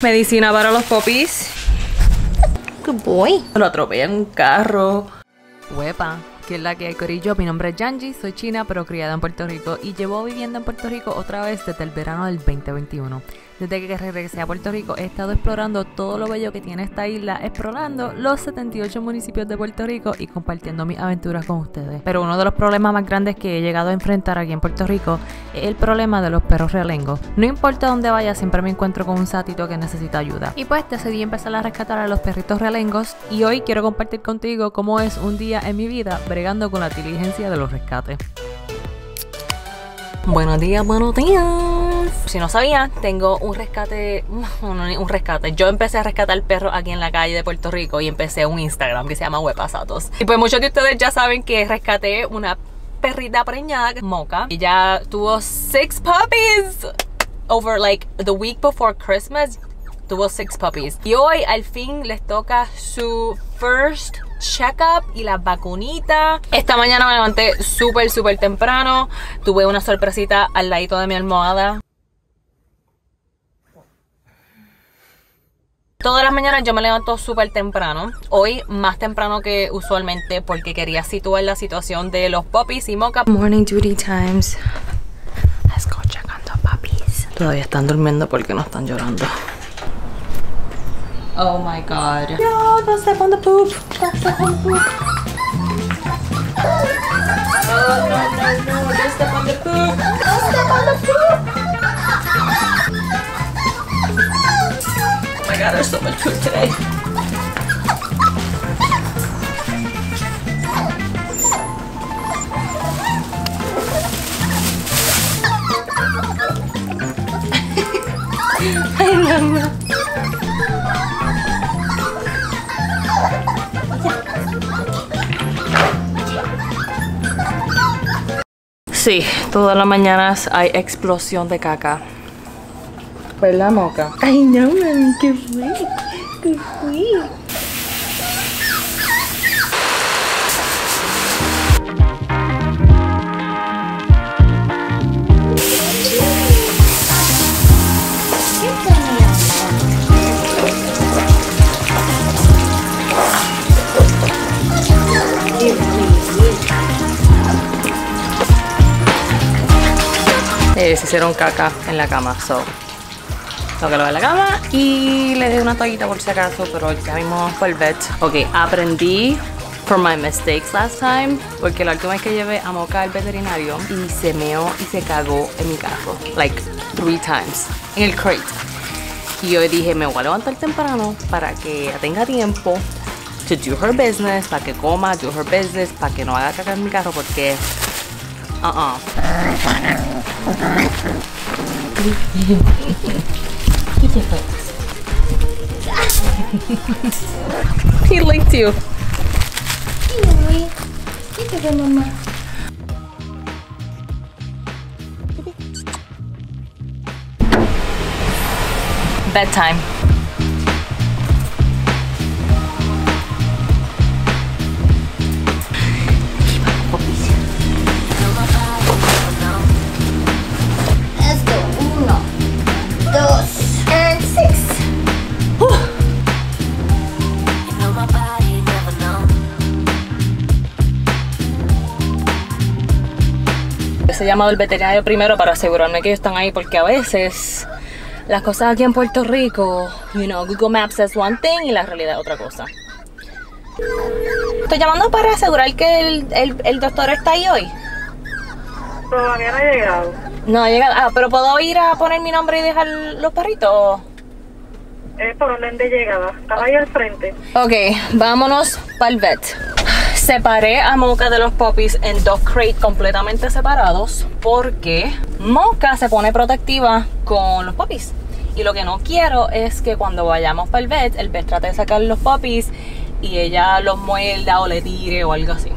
Medicina para los popis. Good boy. Lo atropella en un carro. Wepa, que es la que hay, corillo. Mi nombre es Yanji, soy china pero criada en Puerto Rico y llevo viviendo en Puerto Rico otra vez desde el verano del 2021. Desde que regresé a Puerto Rico he estado explorando todo lo bello que tiene esta isla, explorando los 78 municipios de Puerto Rico y compartiendo mis aventuras con ustedes. Pero uno de los problemas más grandes que he llegado a enfrentar aquí en Puerto Rico es el problema de los perros realengos. No importa dónde vaya, siempre me encuentro con un satito que necesita ayuda. Y pues decidí empezar a rescatar a los perritos realengos y hoy quiero compartir contigo cómo es un día en mi vida bregando con la diligencia de los rescates. Buenos días, buenos días. Si no sabían, tengo un rescate. Yo empecé a rescatar perros aquí en la calle de Puerto Rico y empecé un Instagram que se llama Wepa Satos. Y pues muchos de ustedes ya saben que rescaté una perrita preñada, Mocha. Ella tuvo 6 puppies over like the week before Christmas. Tuvo 6 puppies. Y hoy al fin les toca su first check-up y la vacunita. Esta mañana me levanté súper temprano. Tuve una sorpresita al ladito de mi almohada. Todas las mañanas yo me levanto súper temprano, hoy más temprano que usualmente porque quería situar la situación de los puppies y Mocha. Morning duty times. Let's go checando a puppies. Todavía están durmiendo porque no están llorando. Oh my god. No, don't step on the poop. Don't step on the poop. Oh no, don't step on the poop. Don't step on the poop. God, there's so much food today. I love you. Sí, todas las mañanas hay explosión de caca. Pues la Mocha. Ay no, mami, ¿qué fue? ¿Qué fue? Se hicieron caca en la cama, so. Tengo que lavar la cama y le dejé una toallita por si acaso, pero ya mismo vamos por el vet. Ok, aprendí from my mistakes last time, porque la última vez que llevé a Mocha al veterinario y se meó y se cagó en mi carro, like 3 times, en el crate. Y yo dije, me voy a levantar temprano para que tenga tiempo to do her business, para que coma, do her business, para que no haga caca en mi carro, porque... He licked you. Bedtime. He llamado al veterinario primero para asegurarme que ellos están ahí, porque a veces las cosas aquí en Puerto Rico, you know, Google Maps es one thing y la realidad es otra cosa. Estoy llamando para asegurar que el doctor está ahí hoy. Todavía no ha llegado. No ha llegado. Ah, pero ¿puedo ir a poner mi nombre y dejar los perritos? Es por orden de llegada. Estaba ahí al frente. Ok, vámonos para el vet. Separé a Mocha de los puppies en 2 crates completamente separados porque Mocha se pone protectiva con los puppies y lo que no quiero es que cuando vayamos para el vet trate de sacar los puppies y ella los muerda o le tire o algo así,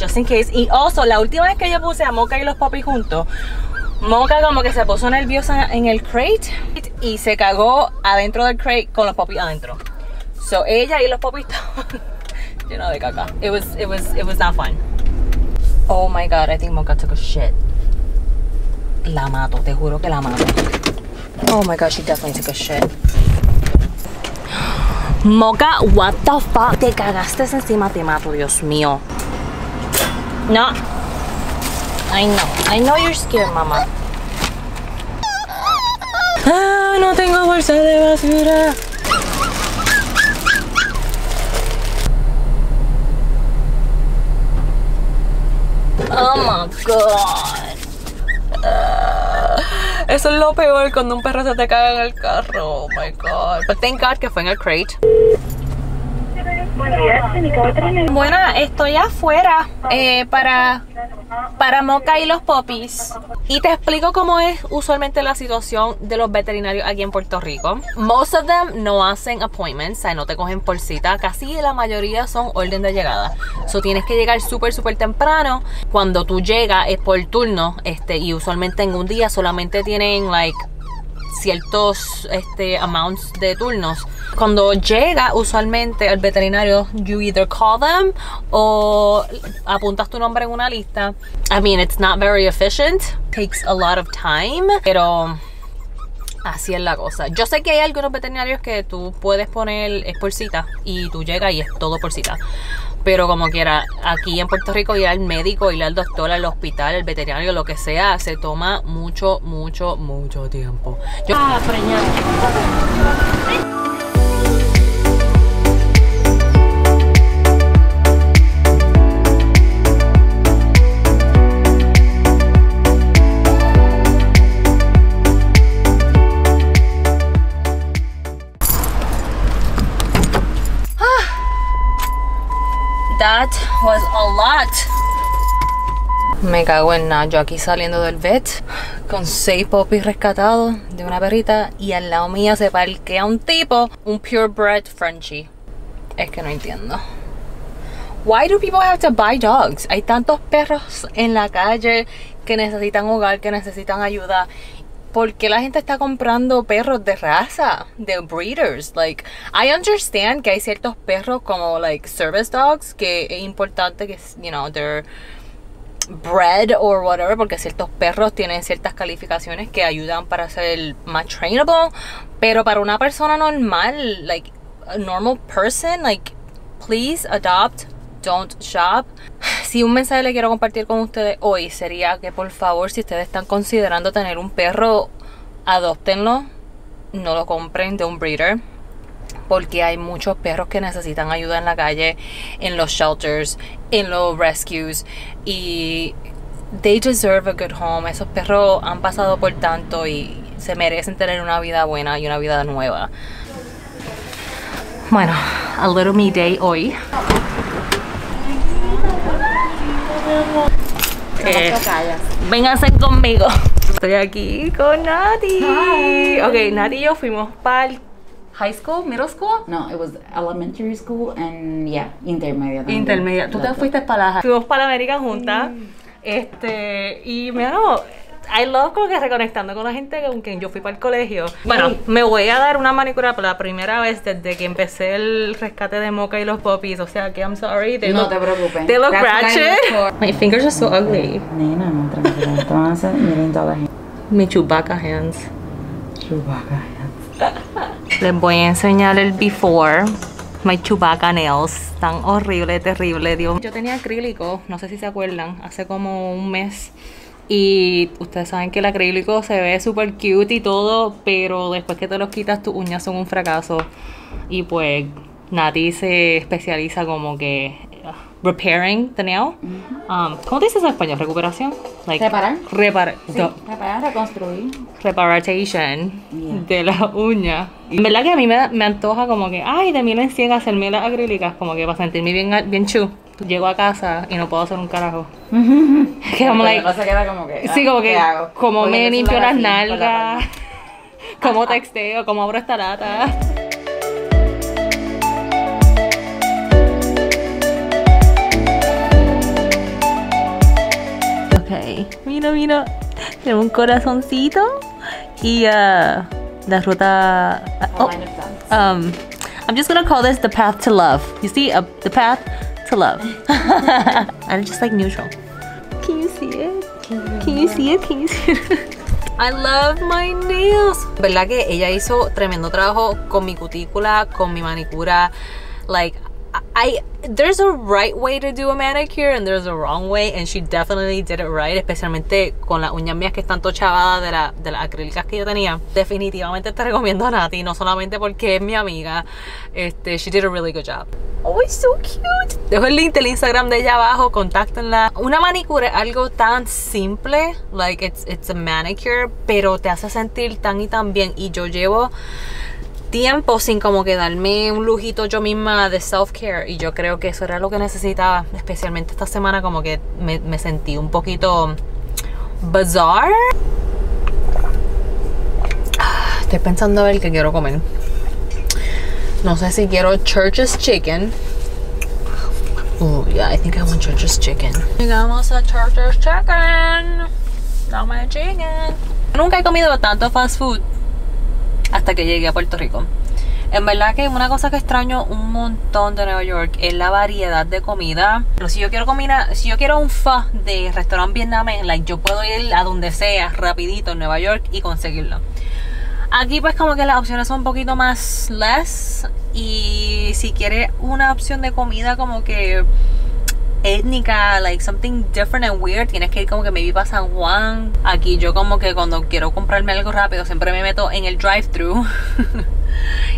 just in case. Y also, la última vez que yo puse a Mocha y los puppies juntos, Mocha como que se puso nerviosa en el crate y se cagó adentro del crate con los puppies adentro, so ella y los puppies lleno de caca. It was not fun. Oh my god, I think Mocha took a shit. La mato, te juro que la mato. Oh my god, she definitely took a shit. Mocha, what the fuck. Te cagaste encima, te mato, Dios mío. No. I know you're scared, mamá. Ah, no tengo bolsa de basura. Oh my god. Eso es lo peor, cuando un perro se te caga en el carro. Oh my god. But thank god que fue en el crate. Bueno, estoy afuera para Mocha y los puppies. Y te explico cómo es usualmente la situación de los veterinarios aquí en Puerto Rico. Most of them no hacen appointments, o sea, no te cogen por cita. Casi la mayoría son orden de llegada. So tienes que llegar súper temprano. Cuando tú llegas es por turno, y usualmente en un día solamente tienen like ciertos amounts de turnos. Cuando llega usualmente al veterinario, you either call them o apuntas tu nombre en una lista. I mean, it's not very efficient, takes a lot of time, pero así es la cosa. Yo sé que hay algunos veterinarios que tú puedes poner es por cita y tú llegas y es todo por cita. Pero como quiera, aquí en Puerto Rico ir al médico, ir al doctor, al hospital, al veterinario, lo que sea, se toma mucho tiempo. Preñada. That was a lot. Me cago en nada. Yo aquí saliendo del vet con 6 puppies rescatados de una perrita, y al lado mía se parquea un tipo, un purebred Frenchie. Es que no entiendo. Why do people have to buy dogs? Hay tantos perros en la calle que necesitan hogar, que necesitan ayuda. ¿Por qué la gente está comprando perros de raza? De breeders. Like, I understand que hay ciertos perros como, like, service dogs, que es importante que, you know, they're bred or whatever, porque ciertos perros tienen ciertas calificaciones que ayudan para ser más trainable. Pero para una persona normal, like, a normal person, like, please adopt, don't shop. Si un mensaje le quiero compartir con ustedes hoy sería que, por favor, si ustedes están considerando tener un perro, adóptenlo, no lo compren de un breeder, porque hay muchos perros que necesitan ayuda en la calle, en los shelters, en los rescues, y they deserve a good home. Esos perros han pasado por tanto y se merecen tener una vida buena y una vida nueva. Bueno, a little me day hoy. Vénganse conmigo. Estoy aquí con Naty. Hi. Ok, Naty y yo fuimos para high school, middle school. No, it was elementary school and yeah, intermedia. Intermedia. Tú te fuiste para la high. Fuimos para la América juntas. Y mira, I love como que reconectando con la gente con quien yo fui para el colegio. Bueno, me voy a dar una manicura por la primera vez desde que empecé el rescate de Mocha y los puppies. O sea que I'm sorry. No te preocupes. They look ratchet. My fingers are so ugly. Nena, no, tranquila. Entonces, miren toda la gente. Mi Chewbacca hands. Chewbacca hands. Les voy a enseñar el before. My Chewbacca nails. Tan horrible, terrible, Dios. Yo tenía acrílico, no sé si se acuerdan, hace como un mes. Y ustedes saben que el acrílico se ve súper cute y todo, pero después que te los quitas, tus uñas son un fracaso. Y pues Naty se especializa como que repairing the nail. ¿Cómo te dices en español? ¿Recuperación? Like, ¿reparar? Reparar, sí, reparar, reconstruir. Reparation de la uña. En verdad que a mí me antoja como que, ay, de 1000 en 100 hacerme las acrílicas, como que para sentirme bien chu. Llego a casa y no puedo hacer un carajo. Que como, like, no se queda como que, sí, como que como me limpio las nalgas, como texteo, como abro esta lata. Ok, mira, tengo un corazoncito y la ruta. I'm just gonna call this the path to love. You see, the path to love. And it's just like neutral. Can you see it? Can you see it? Can you see it? I love my nails. ¿Verdad que ella hizo tremendo trabajo con mi cutícula, con mi manicura? Like, there's a right way to do a manicure and there's a wrong way, and she definitely did it right, especialmente con las uñas mías que están todas chavadas de las acrílicas que yo tenía. Definitivamente te recomiendo a Naty, no solamente porque es mi amiga. She did a really good job. Oh, it's so cute. Dejo el link del Instagram de ella abajo, contáctenla. Una manicura es algo tan simple, like it's a manicure, pero te hace sentir tan y tan bien. Y yo llevo tiempo sin como que darme un lujito yo misma de self-care, y yo creo que eso era lo que necesitaba, especialmente esta semana. Como que me sentí un poquito bizarre. Estoy pensando a ver qué quiero comer. No sé si quiero Church's Chicken. Oh, yeah, I think I want Church's Chicken. Llegamos a Church's Chicken. No my chicken. Nunca he comido tanto fast food hasta que llegué a Puerto Rico. En verdad que una cosa que extraño un montón de Nueva York es la variedad de comida. Pero si yo quiero comida, si yo quiero un pho de restaurante vietnamés, like, yo puedo ir a donde sea rapidito en Nueva York y conseguirlo. Aquí pues como que las opciones son un poquito más less, y si quieres una opción de comida como que étnica, like something different and weird, tienes que ir como que maybe para San Juan. Aquí yo como que cuando quiero comprarme algo rápido siempre me meto en el drive-thru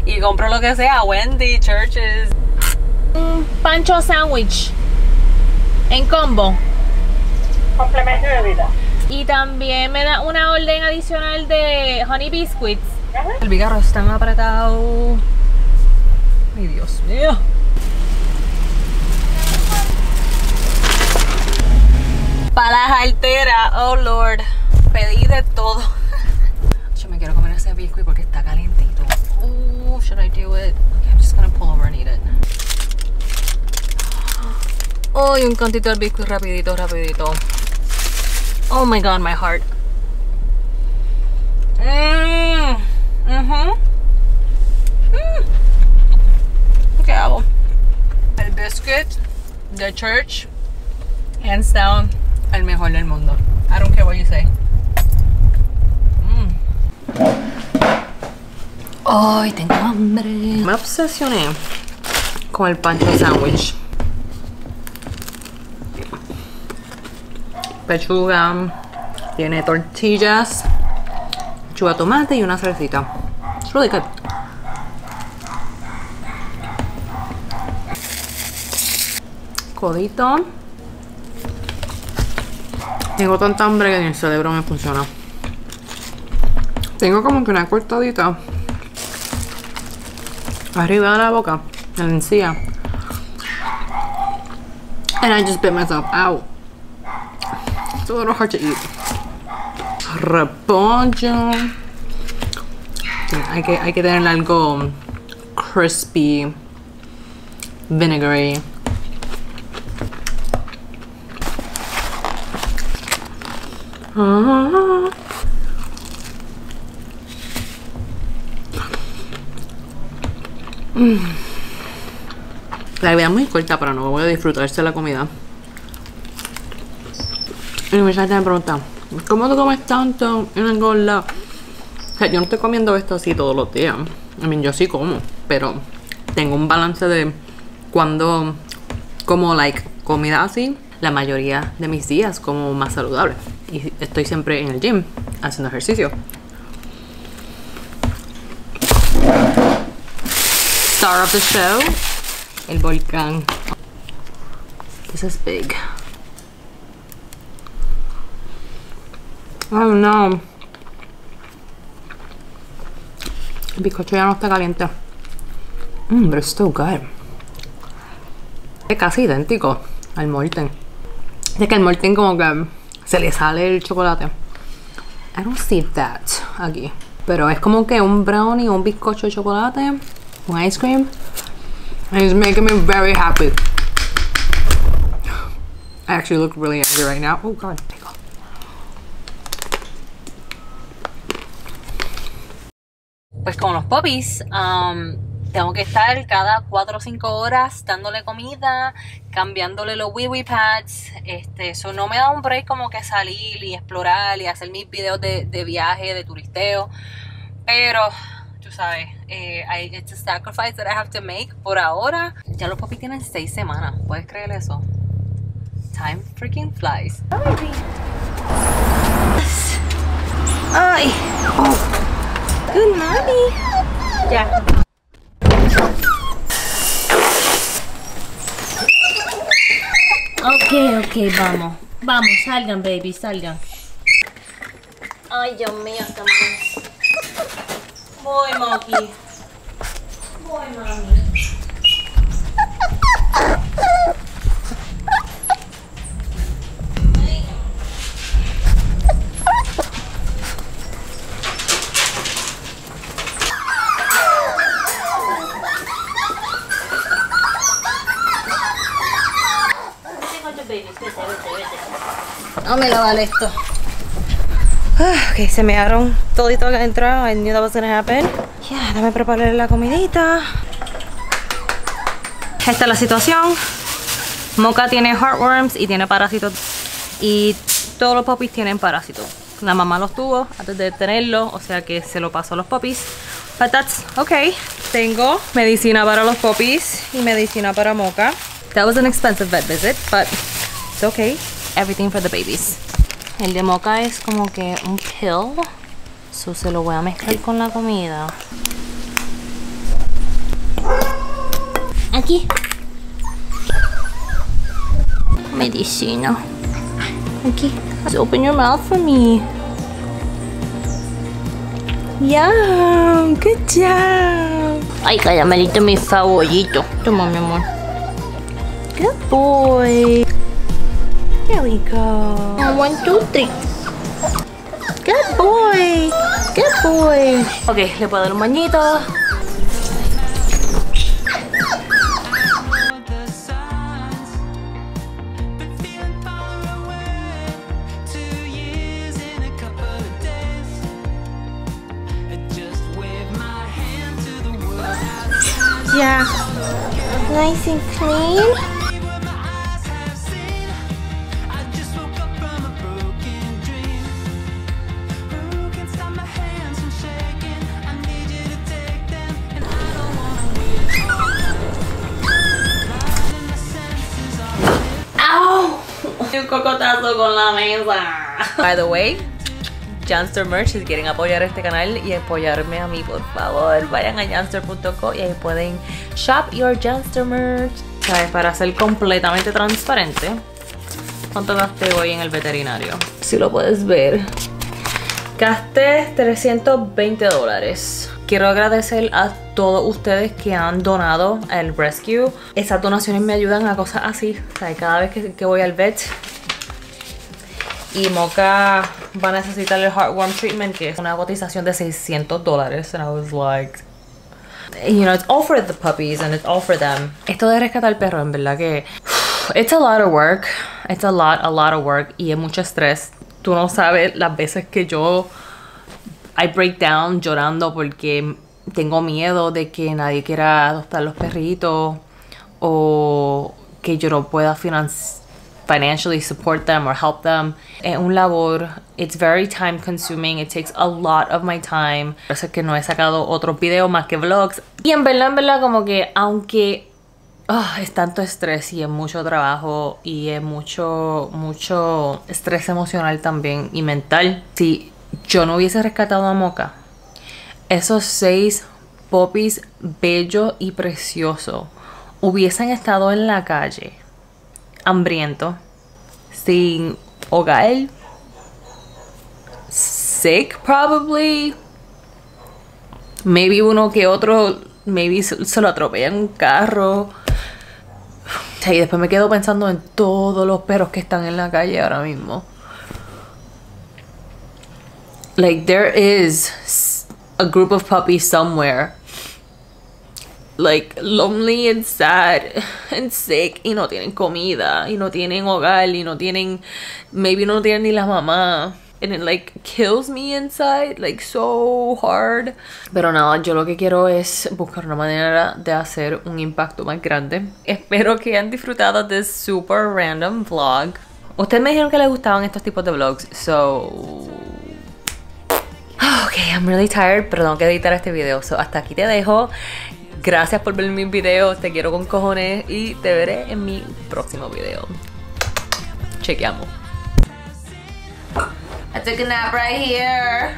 y compro lo que sea, Wendy, Church's. Un pancho sandwich en combo, complemento de vida. Y también me da una orden adicional de honey biscuits. El bigarro está tan apretado. Ay, Dios mío. Para la jartera, oh Lord. Pedí de todo. Yo me quiero comer ese biscuit porque está calentito. Oh, should I do it? Okay, I'm just gonna pull over and eat it. Oh, y un cantito del biscuit rapidito, rapidito. Oh my god, my heart. ¿Qué hago? El biscuit de Church, hands down, el mejor del mundo. I don't care what you say. Ay, tengo hambre. Me obsesioné con el pancho sandwich. Pechuga, tiene tortillas, pechuga, tomate y una salsita. It's really good. Codito. Tengo tanta hambre que en el cerebro me funciona. Tengo como que una cortadita arriba de la boca, en la encía. And I just bit myself out. It's a little hard to eat. Repollo. Hay que tener algo crispy, vinegary. La vida es muy corta, pero no voy a disfrutarse la comida. Y mi chat me pregunta, ¿cómo tú comes tanto en Angola? O sea, yo no estoy comiendo esto así todos los días. I mean, yo sí como, pero tengo un balance de cuando como like comida así. La mayoría de mis días como más saludable, y estoy siempre en el gym haciendo ejercicio. Star of the show, el volcán. This is big. Oh no. El bizcocho ya no está caliente. Pero it's still good. Es casi idéntico al molten. Es que el molten como que se le sale el chocolate. I don't see that aquí. Pero es como que un brownie o un bizcocho de chocolate, un ice cream. And it's making me very happy. I actually look really angry right now. Oh god. Pues con los puppies, Tengo que estar cada 4 o 5 horas dándole comida, cambiándole los wee wee pads. Eso no me da un break como que salir y explorar y hacer mis videos de viaje, de turisteo. Pero, tú sabes, it's a sacrifice that I have to make por ahora. Ya los popis tienen 6 semanas, ¿puedes creer eso? Time freaking flies. Ay, oh. Good mommy. Ya. Ok, vamos. Vamos, salgan, baby, salgan. Ay, Dios mío, estamos. Voy, Moki. Voy, mami. No me lo vale esto. Ok, se me dieron todo y todo que entró. I knew that was gonna happen. Ya, dame preparar la comidita. Esta es la situación. Mocha tiene heartworms y tiene parásitos. Y todos los popis tienen parásitos. La mamá los tuvo antes de tenerlo, o sea que se lo pasó a los popis. But that's okay. Tengo medicina para los popis y medicina para Mocha. That was an expensive vet visit, but it's okay. Everything for the babies. El de Mocha es como que un pill, so se lo voy a mezclar con la comida. Aquí. Medicina. Aquí. Just open your mouth for me. Yum, good job. Ay, caramelito, mi favorito. Toma, mi amor. Good boy. There we go. 1, 2, 3. Good boy. Good boy. Ok, le puedo dar un bañito. Yeah. Nice and clean. Un cocotazo con la mesa. By the way, Janster Merch, si quieren apoyar este canal y apoyarme a mí, por favor, vayan a janster.co y ahí pueden shop your Janster Merch. ¿Sabes? Para ser completamente transparente, ¿cuánto gasté hoy en el veterinario? Si lo puedes ver, gasté $320. Quiero agradecer a todos ustedes que han donado al rescue. Esas donaciones me ayudan a cosas así. O sea, cada vez que voy al vet y Mocha va a necesitar el heartworm treatment, que es una cotización de $600. And I was like, you know, it's all for the puppies and it's all for them. Esto de rescatar al perro, en verdad que it's a lot of work. It's a lot of work. Y es mucho estrés. Tú no sabes las veces que yo I break down llorando porque tengo miedo de que nadie quiera adoptar los perritos o que yo no pueda financially support them or help them. Es un labor, it's very time consuming, it takes a lot of my time. Por eso es que no he sacado otros videos más que vlogs. Y en verdad como que aunque es tanto estrés y es mucho trabajo y es mucho estrés emocional también y mental. Sí. Yo no hubiese rescatado a Mocha. Esos 6 popis bellos y preciosos hubiesen estado en la calle, hambrientos, sin hogar, sick probably, maybe uno que otro, maybe se lo atropellan un carro. Y después me quedo pensando en todos los perros que están en la calle ahora mismo. Like, there is a group of puppies somewhere, like, lonely and sad and sick, y no tienen comida, y no tienen hogar, y no tienen, maybe no tienen ni la mamá. and it like kills me inside, like so hard. Pero nada, yo lo que quiero es buscar una manera de hacer un impacto más grande. Espero que hayan disfrutado de este super random vlog. Ustedes me dijeron que les gustaban estos tipos de vlogs, so... Ok, I'm really tired, pero tengo que editar este video, so hasta aquí te dejo. Gracias por ver mis videos, te quiero con cojones y te veré en mi próximo video. Chequeamos. I took a nap right here.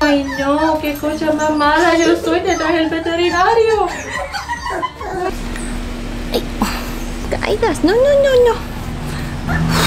Ay no, qué cosa más mala yo soy, te traje el veterinario. Ay, caídas, no.